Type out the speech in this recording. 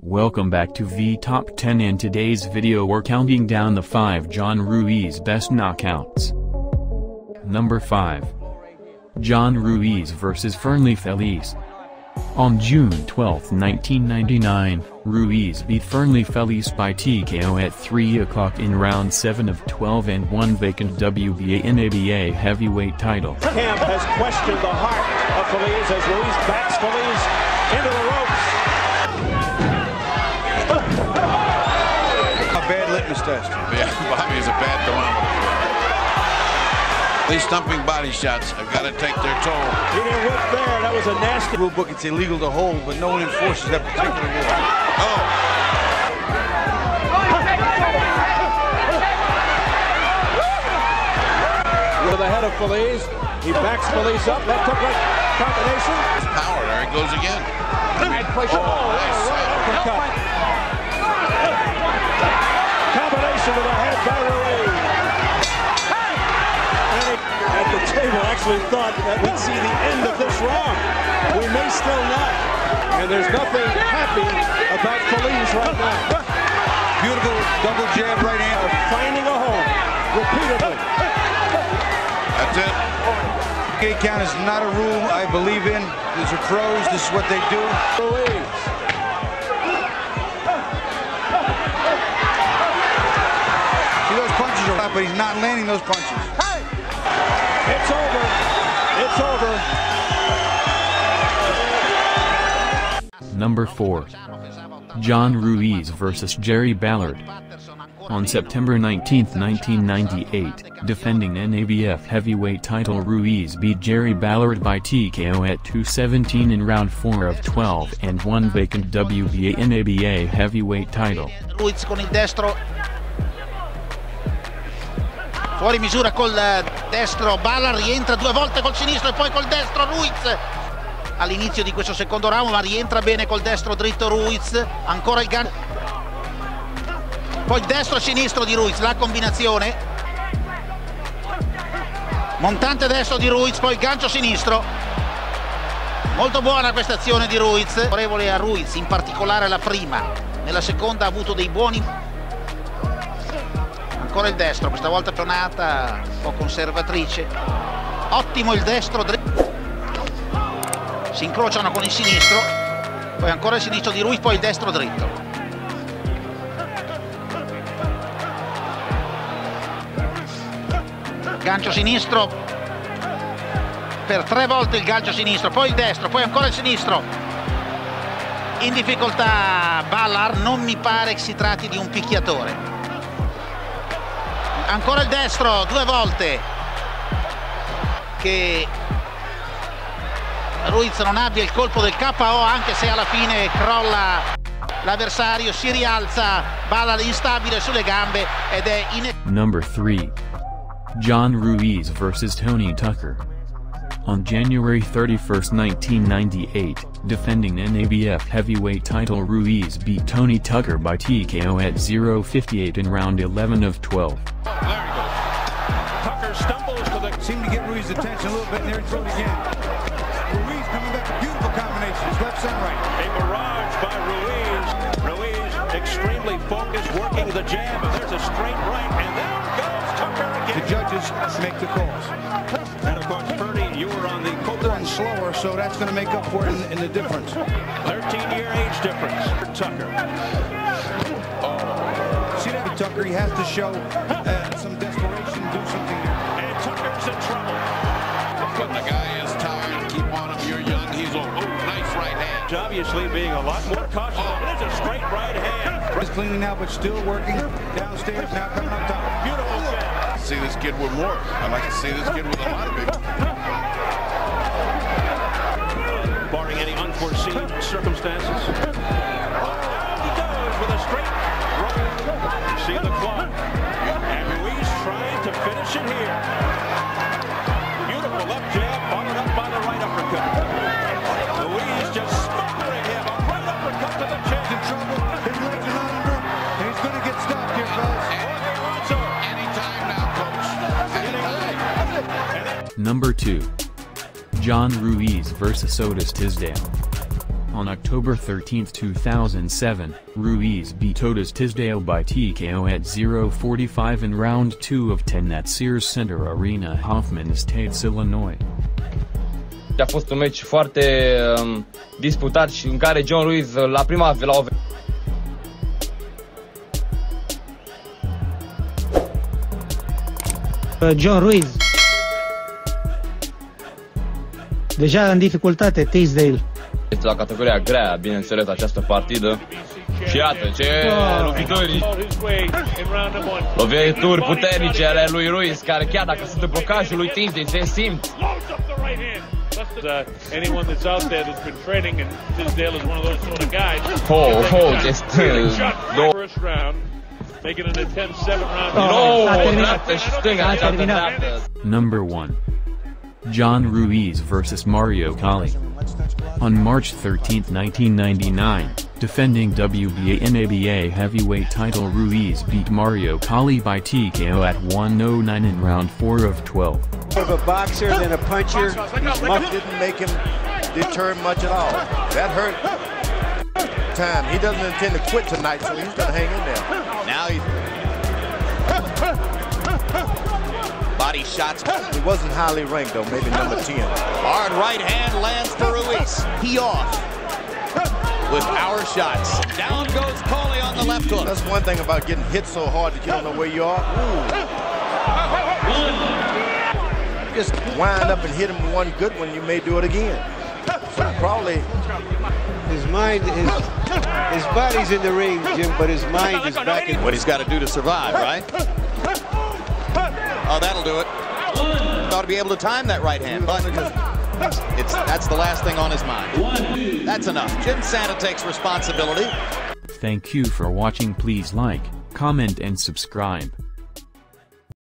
Welcome back to V Top 10. In today's video we're counting down the 5 John Ruiz best knockouts. Number 5. John Ruiz vs. Fernley Feliz. On June 12, 1999, Ruiz beat Fernley Feliz by TKO at 3 o'clock in round 7 of 12 and won vacant WBA and ABA heavyweight title. Camp has questioned the heart of Feliz as Ruiz backs Feliz into the ropes. A bad litmus test. Yeah, Bobby is a bad thermometer. These stumping body shots have got to take their toll. He didn't whip there. That was a nasty rule book. It's illegal to hold, but no one enforces that particular rule. Oh. With the head of Feliz, he backs Feliz up. That took right combination. It's power. There it goes again. Bad play. Oh, nice. Uppercut. Combination with a head by Ruiz. At the table actually thought that we'd see the end of this round. We may still not. And there's nothing happy about Feliz right now. Beautiful double jab right hand. Finding a home repeatedly. That's it. Gate count is not a rule I believe in. These are pros. This is what they do. Feliz. See, those punches are right, but he's not landing those punches. It's over. It's over. Number 4. John Ruiz vs. Jerry Ballard. On September 19, 1998, defending NABF heavyweight title, Ruiz beat Jerry Ballard by TKO at 2:17 in round 4 of 12 and won vacant WBA and ABA heavyweight title. Ruiz con il destro. Fuori misura col destro, Ballard rientra due volte col sinistro e poi col destro Ruiz. All'inizio di questo secondo round, ma rientra bene col destro dritto Ruiz, ancora il gancio. Poi il destro-sinistro di Ruiz, la combinazione. Montante destro di Ruiz, poi il gancio sinistro. Molto buona questa azione di Ruiz. Favorevole a Ruiz, in particolare la prima. Nella seconda ha avuto dei buoni. Ancora il destro, questa volta pionata, un po' conservatrice. Ottimo il destro, si incrociano con il sinistro, poi ancora il sinistro di Ruiz, poi il destro dritto. Gancio sinistro, per 3 volte il gancio sinistro, poi il destro, poi ancora il sinistro. In difficoltà Ballard, non mi pare che si tratti di un picchiatore. Ancora il destro, 2 volte, che Ruiz non abbia il colpo del KO, anche se alla fine crolla l'avversario, si rialza, Ballard instabile sulle gambe ed è in... Number 3. John Ruiz vs. Tony Tucker. On January 31, 1998, defending NABF heavyweight title, Ruiz beat Tony Tucker by TKO at 0:58 in round 11 of 12. There he goes. Tucker stumbles to the... Seemed to get Ruiz's attention a little bit, and there he throws again. Ruiz coming back with beautiful combinations, left and right. A barrage by Ruiz. Ruiz extremely focused, working the jab, and there's a straight right, and there goes Tucker again. The judges make the calls. And of course, Bernie, you were on the colder and slower, so that's going to make up for it in the difference. 13-year age difference. Tucker. Oh. See that Tucker? He has to show some desperation, do something. And Tucker's in trouble. But the guy is tired. Keep on him. You're young. He's old. Oh, nice right hand. Obviously, being a lot more cautious. Oh. It is a straight right hand. He's cleaning now, but still working downstairs. Now coming up top. Beautiful. See this kid with more. I like to see this kid with a lot of big. Barring any unforeseen circumstances. Down he goes with a straight right. See the clock. And Ruiz trying to finish it here. Beautiful left jab, followed up by the right uppercut. Ruiz just smothering him. A right uppercut to the chin. In trouble. His legs are not under. And he's going to get stopped here, fellas. Number 2. John Ruiz vs. Otis Tisdale. On October 13, 2007, Ruiz beat Otis Tisdale by TKO at 0:45 in round 2 of 10 at Sears Center Arena, Hoffman Estates, Illinois. A fost un meci foarte disputat și în care John Ruiz la prima John Ruiz deja în dificultate, Tisdale. Este la categoria grea, bineînțeles, această partidă. Și iată ce lovituri puternice ale lui Ruiz, care chiar dacă sunt în blocajul lui Tisdale, se simt. Anyone that's out there that's been training, and Tisdale is one of those sort of guys. First round, making an attempt, seventh round. Number 1. John Ruiz versus Mario Collie. On March 13, 1999, defending WBA and ABA heavyweight title, Ruiz beat Mario Collie by TKO at 1:09 in round 4 of 12. Of a boxer than a puncher. His muff didn't make him deter much at all. That hurt time. He doesn't intend to quit tonight, so he's gonna hang in there. Now he's body shots. He wasn't highly ranked though, maybe number 10. Hard right hand lands for Ruiz. He off with power shots. Down goes Collie on the left hook. That's one thing about getting hit so hard that you don't know where you are. Ooh. Just wind up and hit him one good one, you may do it again. So probably his mind, his body's in the ring, Jim, but his mind is back in. What he's got to do to survive, right? Oh, that'll do it. Ought to be able to time that right hand, but that's the last thing on his mind. That's enough. Jim Santa takes responsibility. Thank you for watching. Please like, comment, and subscribe.